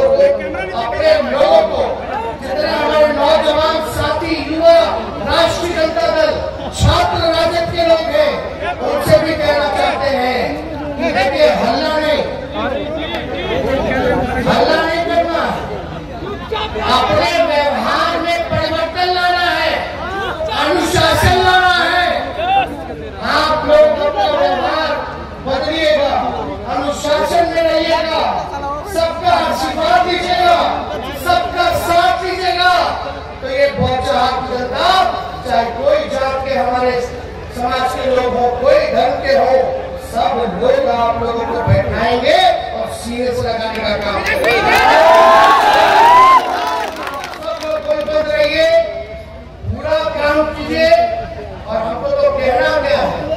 लोगों को, अपने लोगों को, जितने हमारे नौजवान साथी युवा राष्ट्रीय जनता दल छात्र राजद के लोग हैं, उनसे भी कहना चाहते हैं कि देखिए हल्ला नहीं करना, अपने व्यवहार में परिवर्तन लाना है, अनुशासन लाना है। आप लोग अपना व्यवहार बदलिएगा, अनुशासन में रहिएगा, सबका आशीर्वाद दीजिएगा, सबका साथ दीजिएगा, तो ये पहुंचा आप जनता, चाहे कोई जात के हमारे समाज के लोग हो, कोई धर्म के हो, सब लोग आप लोगों को बैठाएंगे और सीरियस लगाने का काम करेंगे। सब लोग कोई बंद रहिए, पूरा काम कीजिए, और हमको तो कहना क्या है,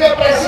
चुपचाप